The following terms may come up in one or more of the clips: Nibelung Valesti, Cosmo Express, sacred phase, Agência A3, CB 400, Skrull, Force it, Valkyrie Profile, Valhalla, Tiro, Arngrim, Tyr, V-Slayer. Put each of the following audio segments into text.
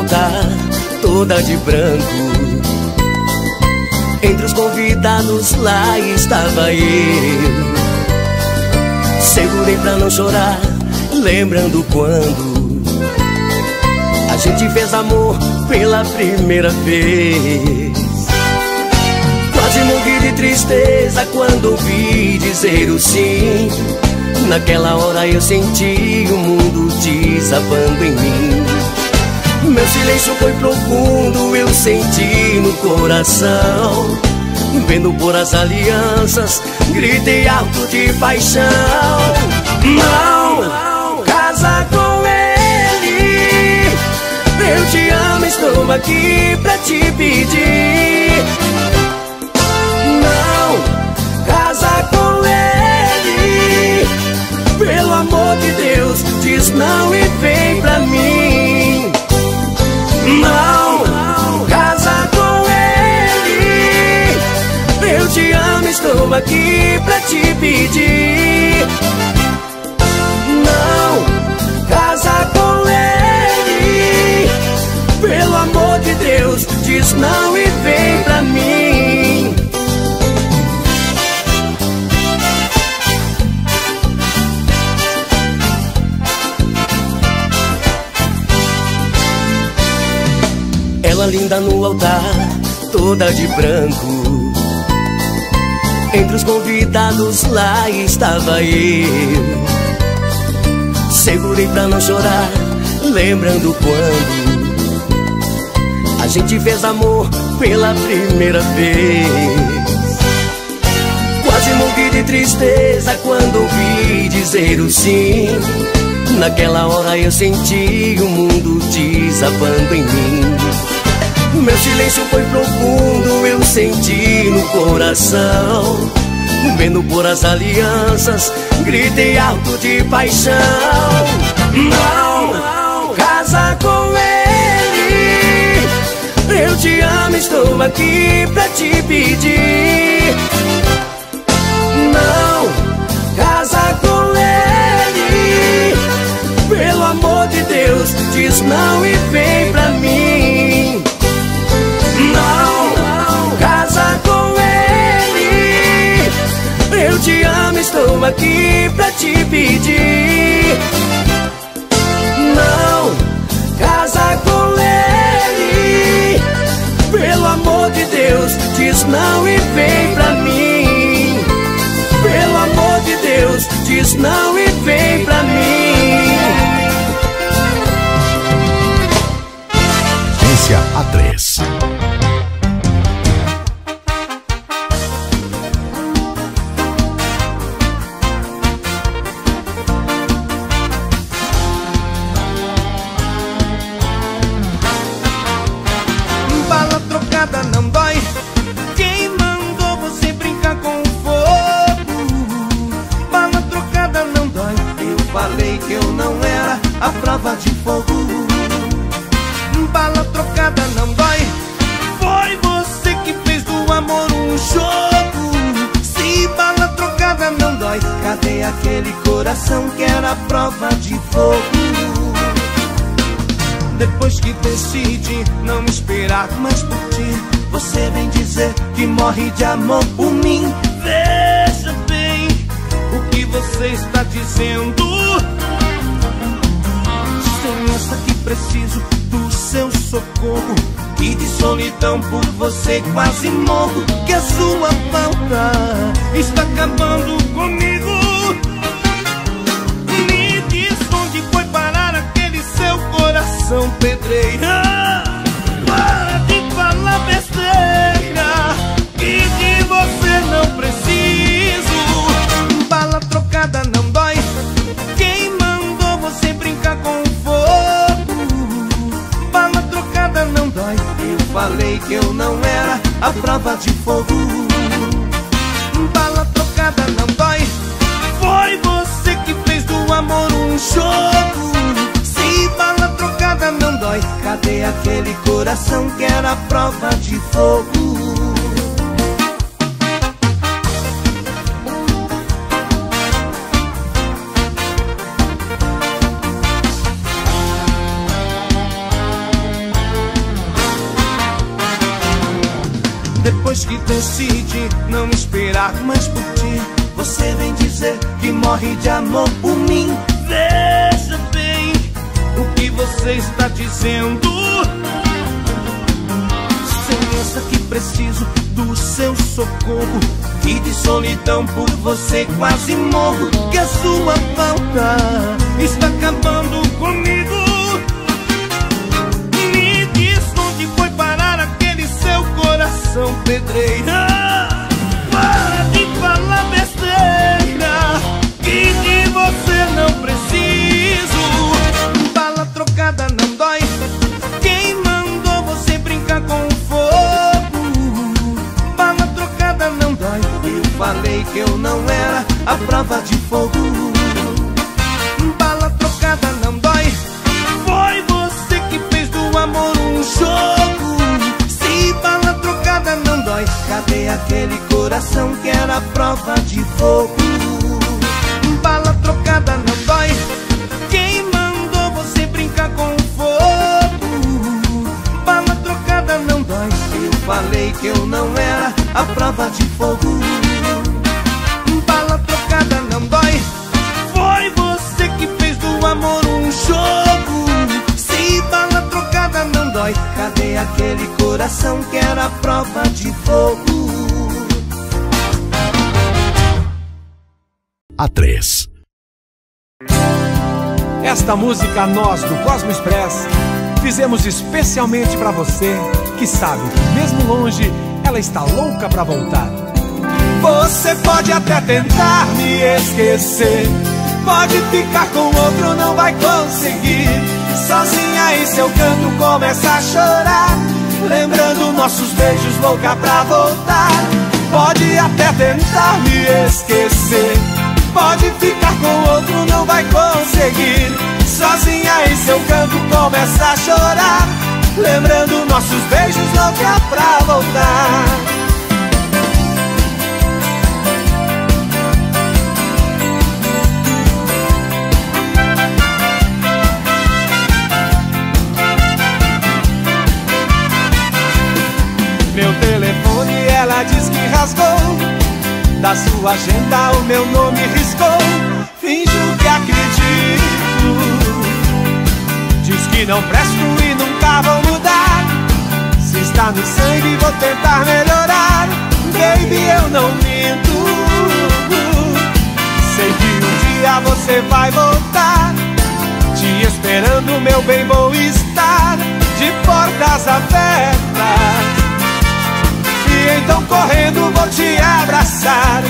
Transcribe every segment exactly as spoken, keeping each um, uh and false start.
volta, toda de branco. Entre os convidados lá estava eu. Segurei pra não chorar, lembrando quando a gente fez amor pela primeira vez. Quase morri de tristeza quando ouvi dizer o sim. Naquela hora eu senti o mundo desabando em mim. Meu silêncio foi profundo, eu senti no coração. Vendo por as alianças, gritei alto de paixão. Não, casa com ele. Eu te amo, estou aqui pra te pedir. Não, casa com ele. Pelo amor de Deus, diz não e vem pra mim. Não, casa com ele. Eu te amo, estou aqui pra te pedir. Não, casa com ele. Pelo amor de Deus, diz não e vem pra mim. Ela linda no altar, toda de branco. Entre os convidados lá estava eu. Segurei pra não chorar, lembrando quando a gente fez amor pela primeira vez. Quase morri de tristeza quando ouvi dizer o sim. Naquela hora eu senti o mundo desabando em mim. Meu silêncio foi profundo, eu senti no coração. Vendo por as alianças, gritei alto de paixão. Não, casa com ele. Eu te amo, estou aqui pra te pedir. Não, casa com ele. Pelo amor de Deus, diz não e vem pra mim. Não, casa com ele. Eu te amo, estou aqui pra te pedir. Não, casa com ele. Pelo amor de Deus, diz não e vem pra mim. Pelo amor de Deus, diz não e vem pra mim. Agência A três. Morre de amor por mim. Veja bem o que você está dizendo. Sem essa que preciso do seu socorro, e de solidão por você quase morro, que a sua falta está acabando comigo. Me diz onde foi parar aquele seu coração pedreira. Para de falar besteira e de você não preciso. Bala trocada não dói. Quem mandou você brincar com o fogo? Bala trocada não dói. Eu falei que eu não era a prova de fogo. Bala trocada não dói. Foi você que fez do amor um jogo. Se bala trocada não dói, cadê aquele coração que era a prova de fogo? Depois que decide não esperar mais por ti, você vem dizer que morre de amor por mim. Veja bem o que você está dizendo. Pensa que preciso do seu socorro e de solidão por você quase morro, que a sua falta está acabando comigo. Me diz onde foi parar aquele seu coração pedreira. Para de falar besteira que de você não preciso. Bala trocada não dói. Quem mandou você brincar com o falei que eu não era a prova de fogo. Bala trocada não dói. Foi você que fez do amor um jogo. Se bala trocada não dói, cadê aquele coração que era a prova de fogo? Bala trocada não dói. Quem mandou você brincar com o fogo? Bala trocada não dói. Eu falei que eu não era a prova de fogo. Não dói. Foi você que fez do amor um jogo. Se bala trocada não dói, cadê aquele coração que era prova de fogo? A três. Esta música nós do Cosmo Express fizemos especialmente pra você que sabe que mesmo longe ela está louca pra voltar. Você pode até tentar me esquecer, pode ficar com outro, não vai conseguir. Sozinha em seu canto começa a chorar, lembrando nossos beijos, louca pra voltar. Pode até tentar me esquecer, pode ficar com outro, não vai conseguir. Sozinha em seu canto começa a chorar, lembrando nossos beijos, louca pra voltar. Meu telefone ela diz que rasgou, da sua agenda o meu nome riscou. Finjo que acredito, diz que não presto e nunca vou mudar. Se está no sangue vou tentar melhorar, baby eu não minto. Sei que um dia você vai voltar, te esperando meu bem vou estar. De portas abertas então correndo vou te abraçar.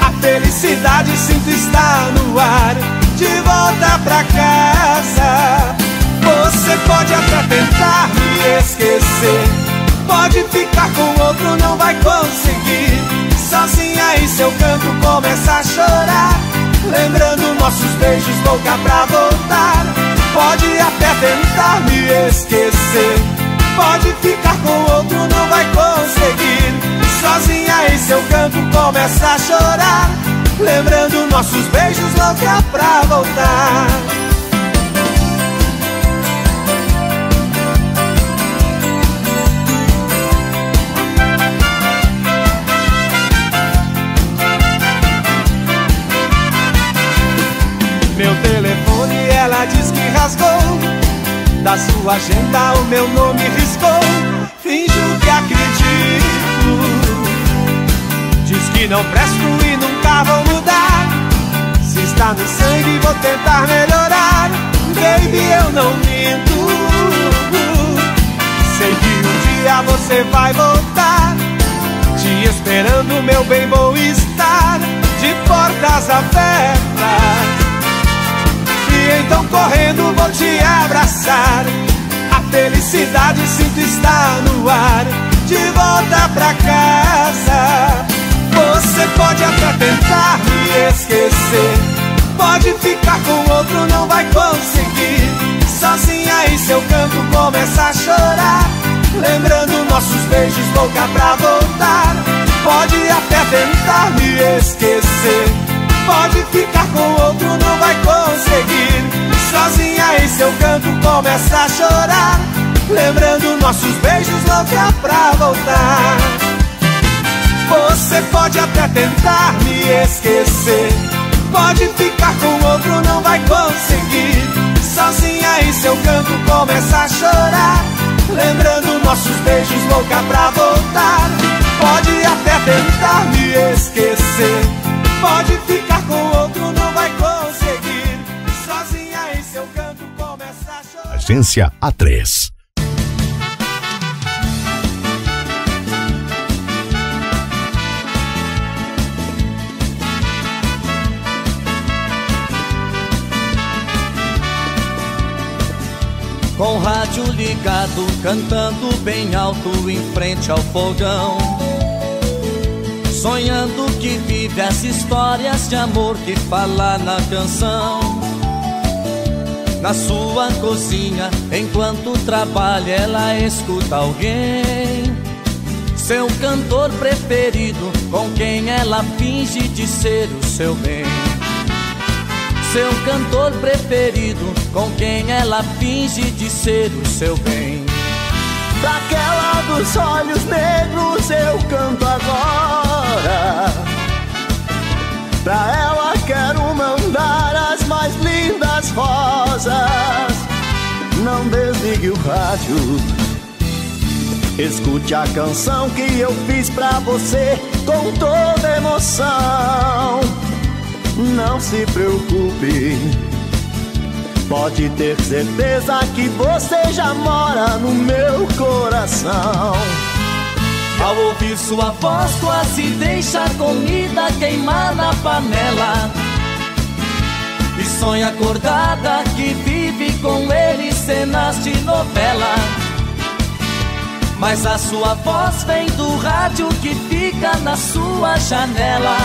A felicidade sinto estar no ar, de volta pra casa. Você pode até tentar me esquecer, pode ficar com outro, não vai conseguir. Sozinha em seu canto começa a chorar, lembrando nossos beijos, louca pra voltar. Pode até tentar me esquecer, pode ficar com outro, não vai conseguir. Sozinha em seu canto começa a chorar, lembrando nossos beijos, louca pra voltar. Meu telefone ela diz que rasgou, da sua agenda o meu nome riscou. Finjo que acredito, diz que não presto e nunca vou mudar. Se está no sangue vou tentar melhorar, baby eu não minto. Sei que um dia você vai voltar, te esperando meu bem vou estar. De portas abertas então correndo vou te abraçar. A felicidade sinto estar no ar, de volta pra casa. Você pode até tentar me esquecer, pode ficar com outro, não vai conseguir. Sozinha em seu canto começa a chorar, lembrando nossos beijos, louca pra voltar. Pode até tentar me esquecer, pode ficar com outro, não vai conseguir. Sozinha em seu canto começa a chorar, lembrando nossos beijos, louca pra voltar. tentar me esquecer. Pode ficar com outro, não vai conseguir. Sozinha em seu canto começa a chorar, lembrando nossos beijos, louca pra voltar. Pode até tentar me esquecer. Pode ficar com outro, não vai conseguir. Sozinha em seu canto começa a chorar. Agência A três. Com o rádio ligado, cantando bem alto em frente ao fogão, sonhando que vive as histórias de amor que fala na canção. Na sua cozinha, enquanto trabalha, ela escuta alguém, seu cantor preferido, com quem ela finge de ser o seu bem. Seu cantor preferido, com quem ela finge de ser o seu bem. Daquela dos olhos negros eu canto agora. Pra ela quero mandar as mais lindas rosas. Não desligue o rádio, escute a canção que eu fiz pra você com toda emoção. Não se preocupe, pode ter certeza que você já mora no meu coração. Ao ouvir sua voz quase deixa a comida queimar na panela, e sonha acordada que vive com ele cenas de novela. Mas a sua voz vem do rádio que fica na sua janela,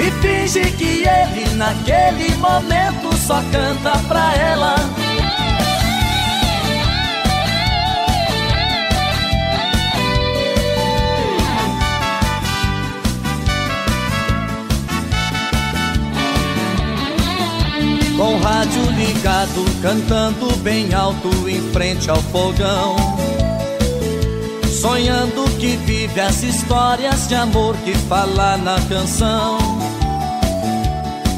e finge que ele naquele momento só canta pra ela. Com o rádio ligado, cantando bem alto em frente ao fogão, sonhando que vive as histórias de amor que fala na canção.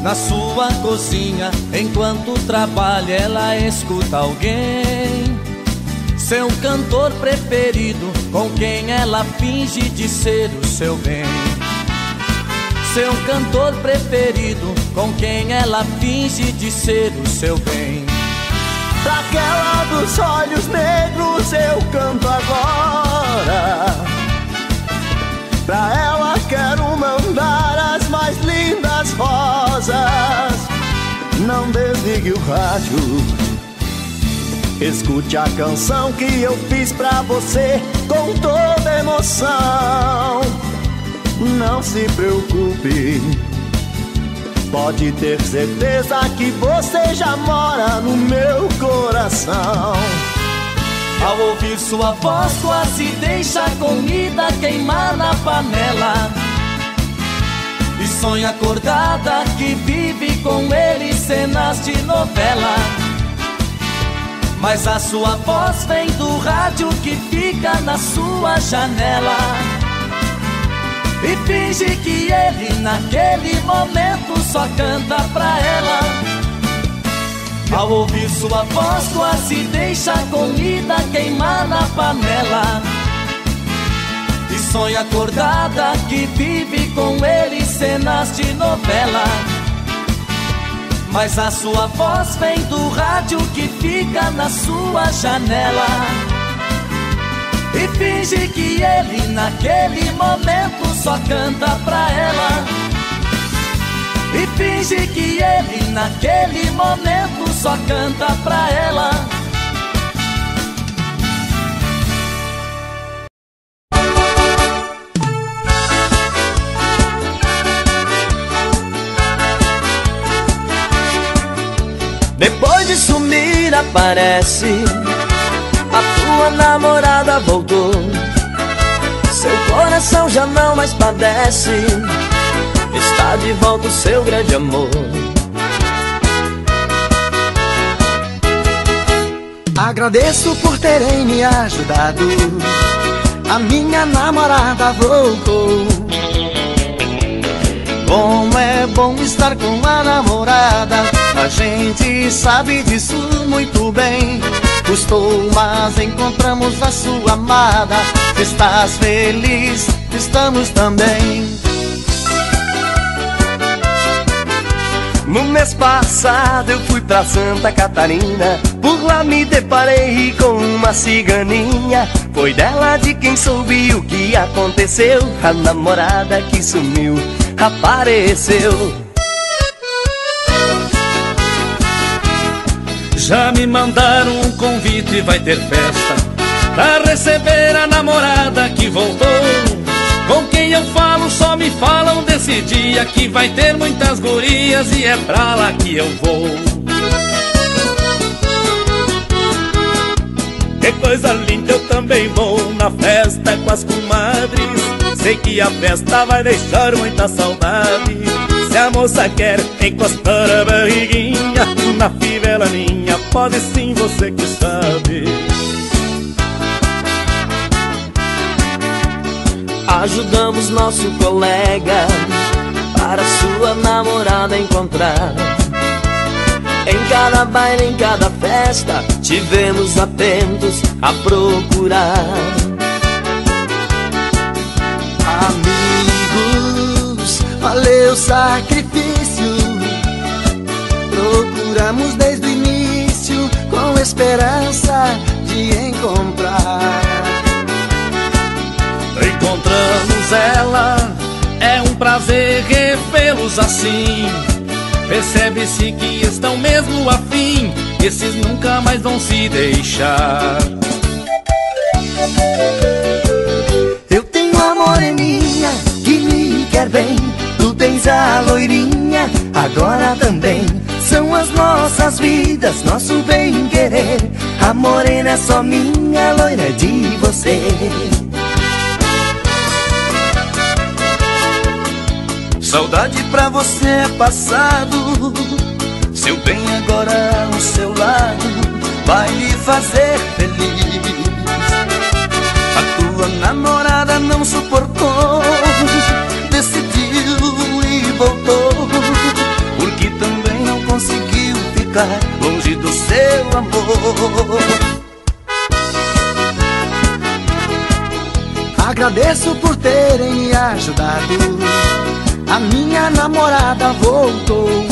Na sua cozinha, enquanto trabalha, ela escuta alguém, seu cantor preferido, com quem ela finge de ser o seu bem. Seu cantor preferido, com quem ela finge de ser o seu bem. Daquela dos olhos negros eu canto agora. Pra ela quero mandar as mais lindas rosas. Não desligue o rádio, escute a canção que eu fiz pra você com toda emoção. Não se preocupe, pode ter certeza que você já mora no meu coração. Ao ouvir sua voz quase deixa a comida queimar na panela, e sonha acordada que vive com ele cenas de novela. Mas a sua voz vem do rádio que fica na sua janela, e finge que ele naquele momento só canta pra ela. Ao ouvir sua voz quase deixa a comida queimar na panela, e sonha acordada que vive com ele cenas de novela. Mas a sua voz vem do rádio que fica na sua janela, e finge que ele naquele momento só canta pra ela. E finge que ele naquele momento só canta pra ela. Depois de sumir aparece, a tua namorada voltou. Seu coração já não mais padece, está de volta o seu grande amor. Agradeço por terem me ajudado, a minha namorada voltou. Bom é bom estar com a namorada, a gente sabe disso muito bem. Custou, mas encontramos a sua amada. Estás feliz, estamos também. No mês passado eu fui pra Santa Catarina, por lá me deparei com uma ciganinha. Foi dela de quem soube o que aconteceu. A namorada que sumiu apareceu. Já me mandaram um convite e vai ter festa pra receber a namorada que voltou. Com quem eu falo só me falam desse dia, que vai ter muitas gurias e é pra lá que eu vou. Que coisa linda, eu também vou na festa com as comadres. Sei que a festa vai deixar muita saudade. Se a moça quer encostar a barriguinha na fivela minha, pode sim, você que sabe. Ajudamos nosso colega para sua namorada encontrar. Em cada baile, em cada festa, tivemos atentos a procurar. Amigos, valeu o sacrifício. Procuramos desde o início com esperança de encontrar. Encontramos ela, é um prazer revê-los assim. Percebe-se que estão mesmo afim, esses nunca mais vão se deixar. Eu tenho a moreninha que me quer bem, tu tens a loirinha, agora também. São as nossas vidas, nosso bem-querer. A morena é só minha, a loira é de você. Saudade pra você é passado, seu bem agora ao seu lado vai me fazer feliz. A tua namorada não suportou, decidiu e voltou, porque também não conseguiu ficar longe do seu amor. Agradeço por terem me ajudado. A minha namorada voltou.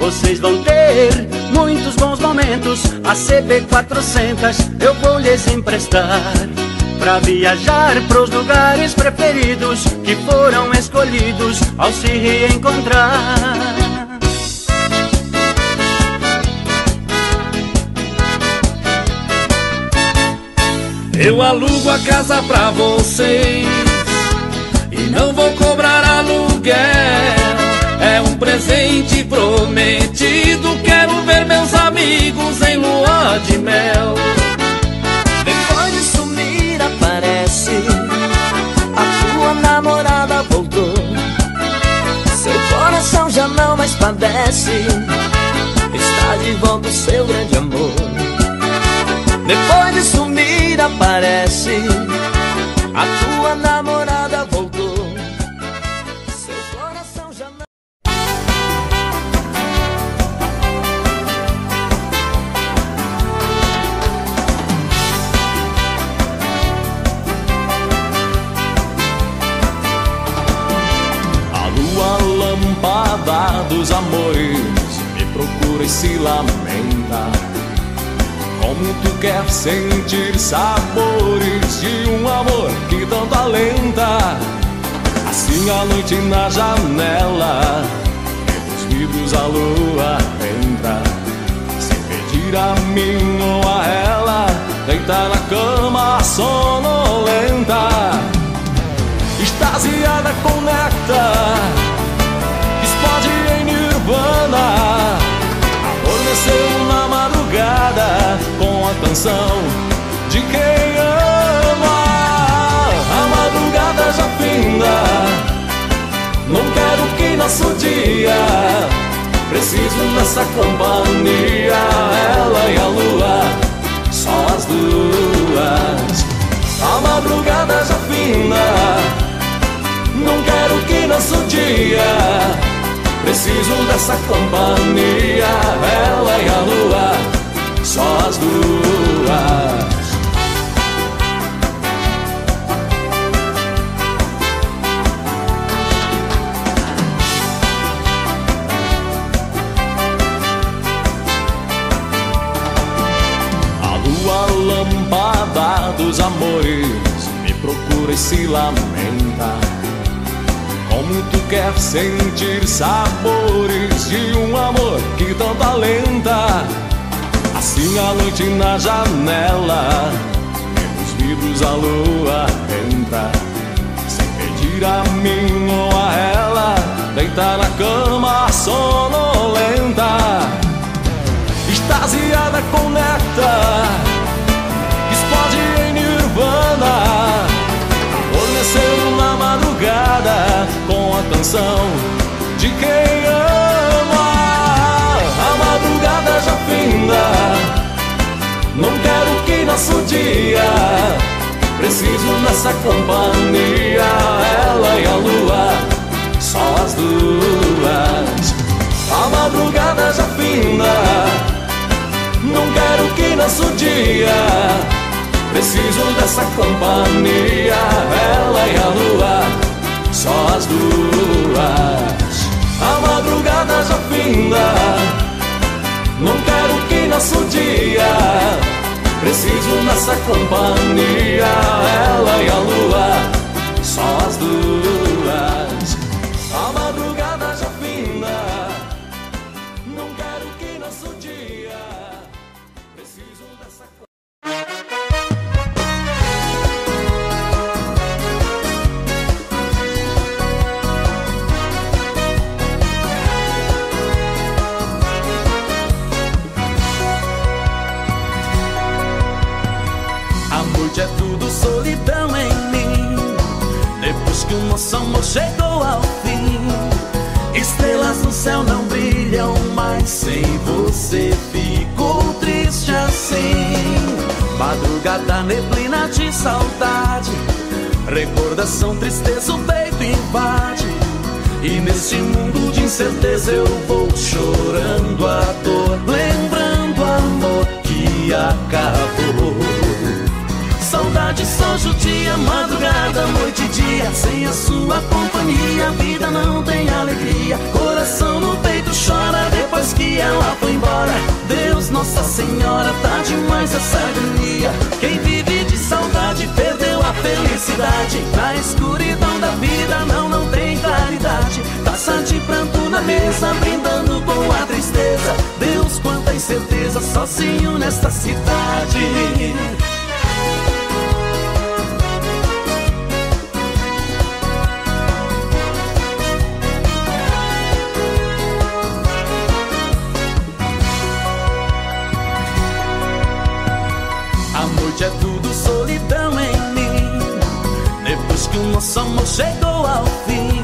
Vocês vão ter muitos bons momentos. A C B quatrocentos eu vou lhes emprestar pra viajar pros lugares preferidos que foram escolhidos ao se reencontrar. Eu alugo a casa pra vocês e não vou cobrar aluguel. É um presente prometido, quero ver meus amigos em lua de mel. Depois de sumir aparece, a tua namorada voltou. Seu coração já não mais padece, está de volta o seu grande amor. Depois de sumir aparece, a tua namorada voltou. Seu coração já não... A lua lâmpada dos amores me procura e se lamenta. Como tu quer sentir sabores de um amor que tanto alenta? Assim a noite na janela, pelos vidros a lua entra. Se pedir a mim ou a ela, deita na cama sonolenta. Extasiada conecta, explode em nirvana. Adormeceu na madrugada com a canção de quem ama. A madrugada já finda, não quero que nosso dia, preciso dessa companhia. Ela e a lua, só as duas. preciso dessa companhia, ela e a lua, só as duas. A lâmpada dos amores me procura e se lamenta. Como tu quer sentir sabores de um amor que tanto alenta? Assim a noite na janela, pelos vidros a lua tenta, sem pedir a mim ou a ela, deitar na cama sonolenta, extasiada com néctar, explode em nirvana, adormeceu na madrugada com a canção de quem ama. A madrugada já finda, não quero que nosso dia, preciso nessa companhia, ela e a lua, só as duas. A madrugada já finda, não quero que nosso dia, preciso dessa companhia, ela e a lua, só as duas. A madrugada já finda, não quero que nosso dia, preciso dessa companhia, ela e a lua, só as duas. A madrugada já finda, não quero que nosso dia. A noite é tudo solidão em mim, depois que o nosso amor chegou ao fim. Estrelas no céu não brilham mais, sem você ficou triste assim. Madrugada, neblina de saudade, recordação, tristeza, o peito invade. E neste mundo de incerteza eu vou chorando a dor, lembrando o amor que acabou. Saudade, soja, o dia, madrugada, noite e dia, sem a sua companhia a vida não tem alegria. Coração no peito chora depois que ela foi embora. Deus, Nossa Senhora, tá demais essa agonia. Quem vive de saudade perdeu a felicidade. Na escuridão da vida não, não tem claridade. Taça de pranto na mesa, brindando com a tristeza. Deus, quanta incerteza, sozinho nesta cidade. É tudo solidão em mim, depois que o nosso amor chegou ao fim.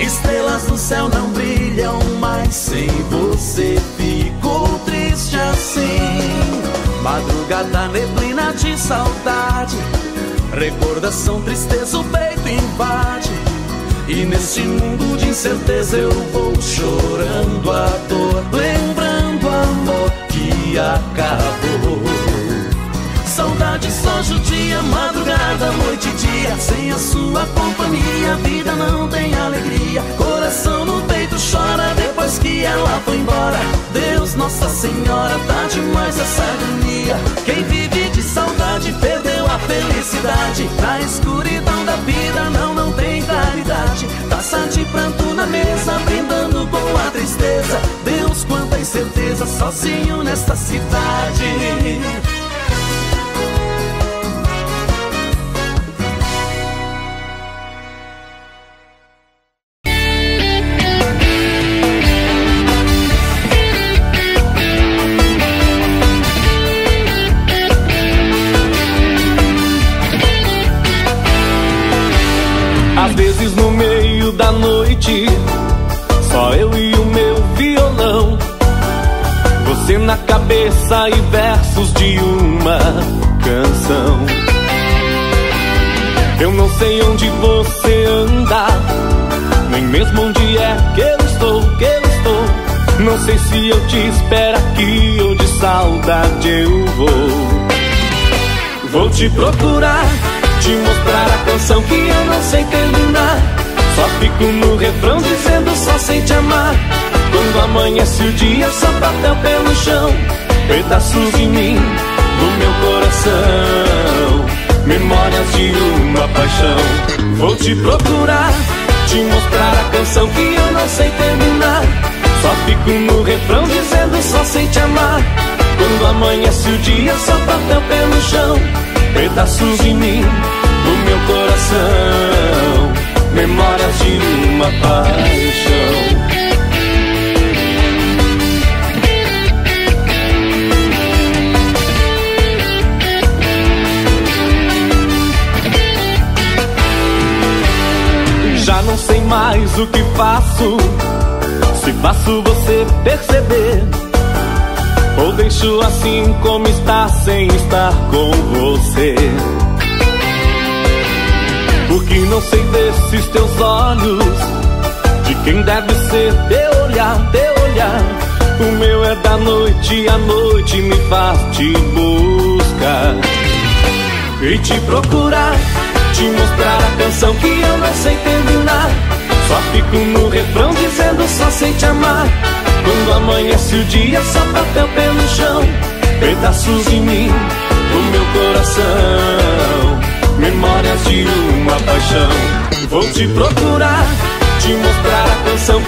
Estrelas no céu não brilham mais, sem você ficou triste assim. Madrugada, neblina de saudade, recordação, tristeza, o peito invade. E neste mundo de incerteza eu vou chorando a dor, lembrando o amor que acabou. Saudade, soja, o dia, madrugada, noite e dia, sem a sua companhia a vida não tem alegria. Coração no peito chora depois que ela foi embora. Deus, Nossa Senhora, tá demais essa agonia. Quem vive de saudade perdeu a felicidade. Na escuridão da vida não, não tem claridade. Taça de pranto na mesa, brindando com a tristeza. Deus, quanta incerteza, sozinho nesta cidade. Só eu e o meu violão, você na cabeça e versos de uma canção. Eu não sei onde você anda, nem mesmo onde é que eu estou. Não sei se eu te espero aqui ou de saudade eu vou. Vou te procurar, te mostrar a canção que eu não sei terminar. Só fico no refrão dizendo só sei te amar. Quando amanhece o dia só papel pelo chão, pedaços de mim, do meu coração, memórias de uma paixão. Vou te procurar, te mostrar a canção que eu não sei terminar. Só fico no refrão dizendo só sei te amar. Quando amanhece o dia só papel pelo chão, pedaços de mim, do meu coração, memórias de uma paixão. Já não sei mais o que faço, se faço você perceber, ou deixo assim como está, sem estar com você. Porque não sei desses teus olhos, de quem deve ser teu olhar, teu olhar. O meu é da noite, a noite me faz te buscar e te procurar. Te mostrar a canção que eu não sei terminar. Só fico no refrão dizendo só sei te amar. Quando amanhece o dia só papel pelo chão, pedaços de mim, do meu coração, memórias de uma paixão. Vou te procurar, te mostrar a canção.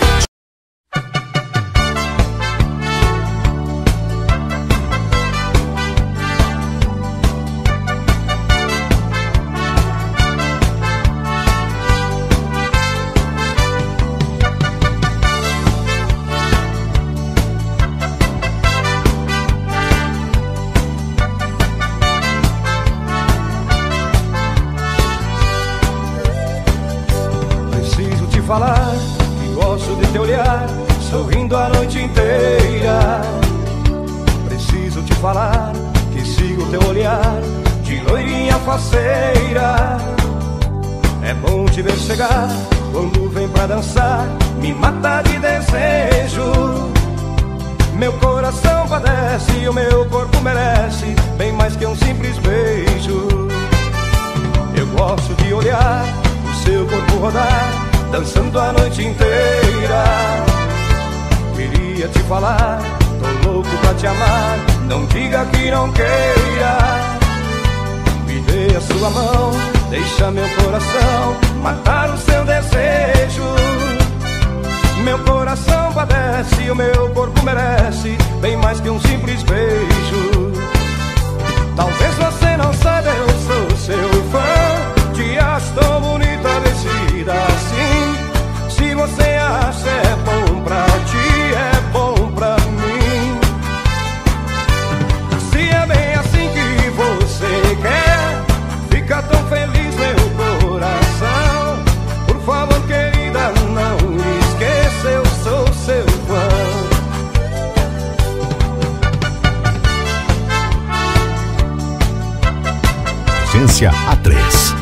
Agência A três.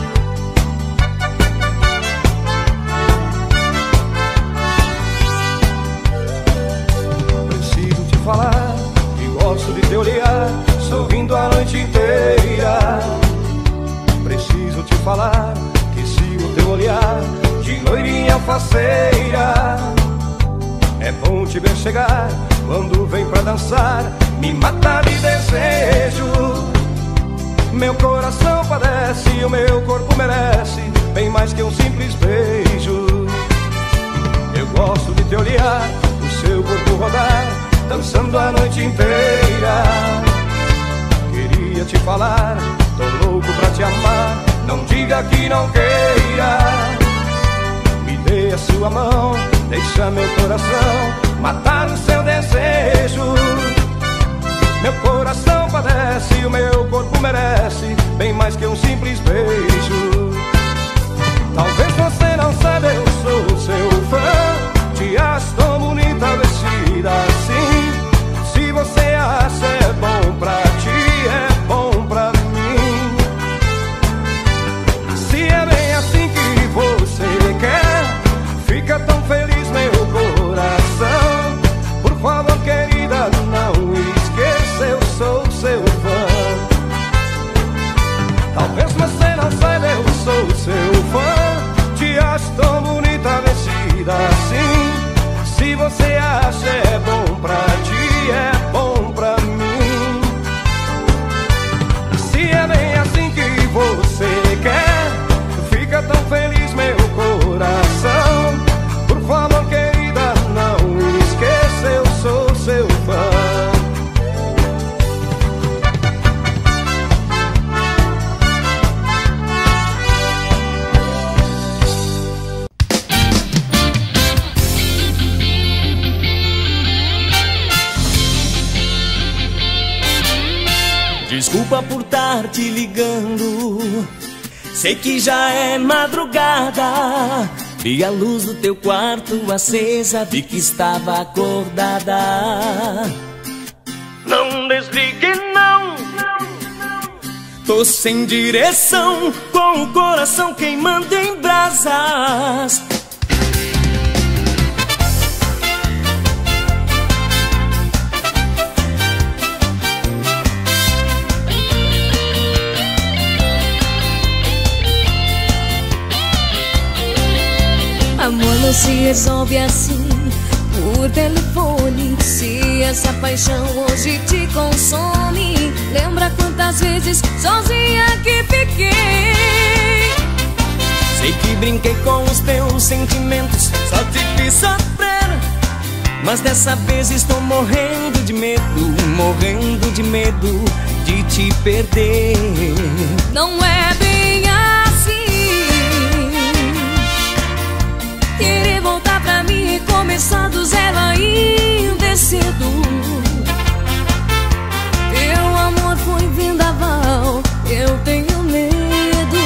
Preciso te falar que gosto de te olhar, sorrindo a noite inteira. Preciso te falar que sigo teu olhar de loirinha faceira. É bom te ver chegar, quando vem pra dançar, me mata de desejo. Meu coração padece, o meu corpo merece bem mais que um simples beijo. Eu gosto de te olhar, o seu corpo rodar, dançando a noite inteira. Queria te falar, tô louco pra te amar, não diga que não queira. Me dê a sua mão, deixa meu coração matar o seu desejo. Meu coração padece, o meu corpo merece bem mais que um simples beijo. Talvez você não saiba, eu sou seu fã. Te acho tão bonita vestida assim. Se você acha é bom pra ti, é bom pra mim. Se é bem assim que você quer, fica tão feliz meu coração. Desculpa por estar te ligando, sei que já é madrugada. Vi a luz do teu quarto acesa, vi que estava acordada. Não desligue não, tô sem direção, com o coração queimando em brasas. Amor não se resolve assim, por telefone. Se essa paixão hoje te consome, lembra quantas vezes sozinha que fiquei. Sei que brinquei com os teus sentimentos, só te fiz sofrer, mas dessa vez estou morrendo de medo, morrendo de medo de te perder. Não é bem querer voltar pra mim e começar do zero ainda é cedo. Teu amor foi vendaval, eu tenho medo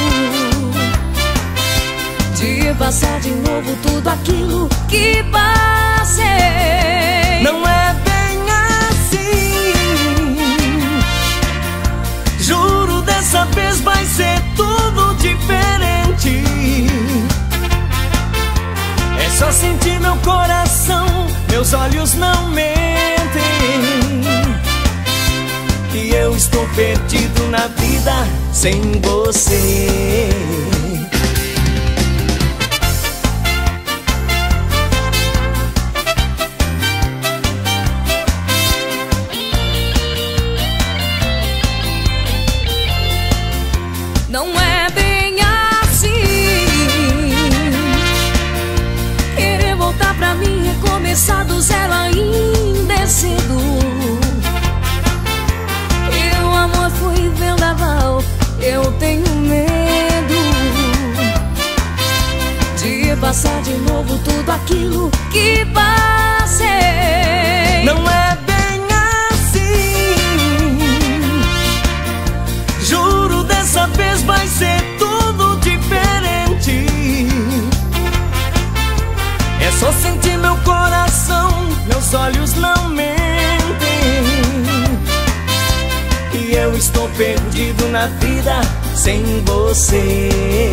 de passar de novo tudo aquilo que passei. Não é bem assim, juro dessa vez vai ser tudo diferente. Só senti meu coração, meus olhos não mentem, e eu estou perdido na vida sem você. Não é bem assim, pra mim recomeçar do zero ainda é cedo. Meu amor foi vendaval, eu tenho medo de passar de novo tudo aquilo que passei. Não é bem assim, juro dessa vez vai ser tudo diferente. Só senti meu coração, meus olhos não mentem, e eu estou perdido na vida sem você.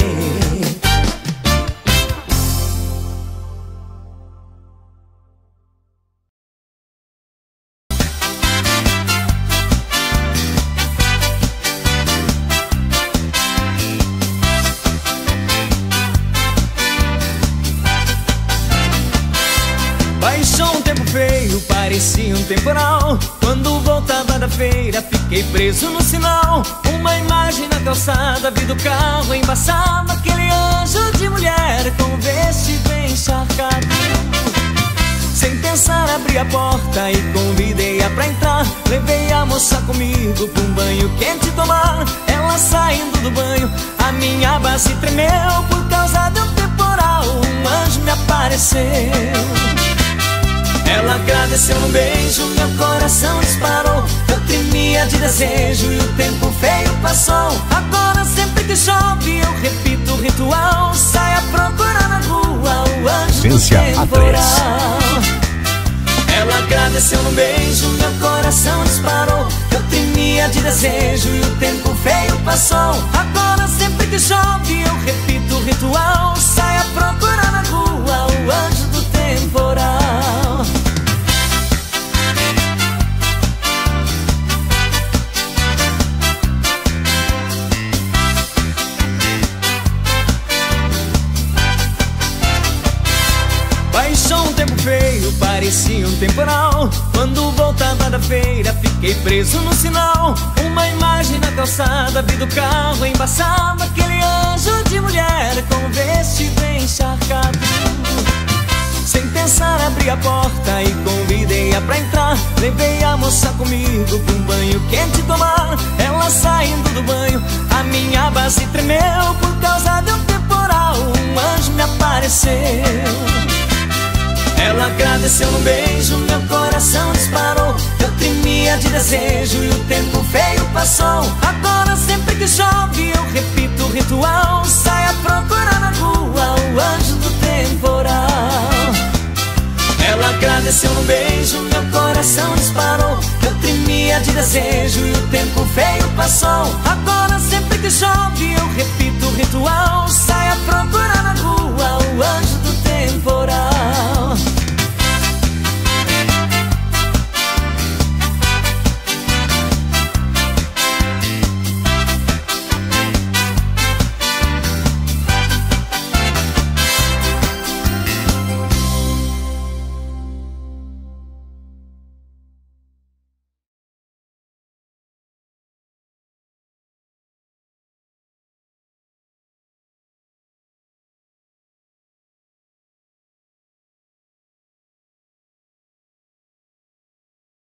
Temporal. Quando voltava da feira, fiquei preso no sinal. Uma imagem na calçada, vi do carro embaçado, aquele anjo de mulher com vestido encharcado. Sem pensar, abri a porta e convidei-a pra entrar. Levei a moça comigo pra um banho quente tomar. Ela saindo do banho, a minha base tremeu por causa do temporal. Um anjo me apareceu. Ela agradeceu no beijo, meu coração disparou. Eu tremia de desejo e o tempo feio passou. Agora sempre que chove eu repito o ritual. Saia procurando na rua o anjo temporal. Ela agradeceu no beijo, meu coração disparou. Eu tremia de desejo e o tempo feio passou. Agora sempre que chove eu repito o ritual. Saia procurando na rua o anjo do temporal. Baixou um tempo feio, parecia um temporal. Quando voltava da feira, fiquei preso no sinal. Uma imagem na calçada, vi do carro embaçado, aquele anjo de mulher com vestido encharcado. Sem pensar, abri a porta e convidei-a pra entrar. Levei a moça comigo pra um banho quente tomar. Ela saindo do banho, a minha base tremeu por causa de um temporal. Um anjo me apareceu. Ela agradeceu no beijo, meu coração disparou. Eu tremia de desejo e o tempo veio, passou. Agora sempre que chove eu repito o ritual. Saia procurar na rua o anjo do temporal. Ela agradeceu no beijo, meu coração disparou. Eu tremia de desejo e o tempo veio, passou. Agora sempre que chove eu repito o ritual. Saia procurar na rua o anjo do temporal.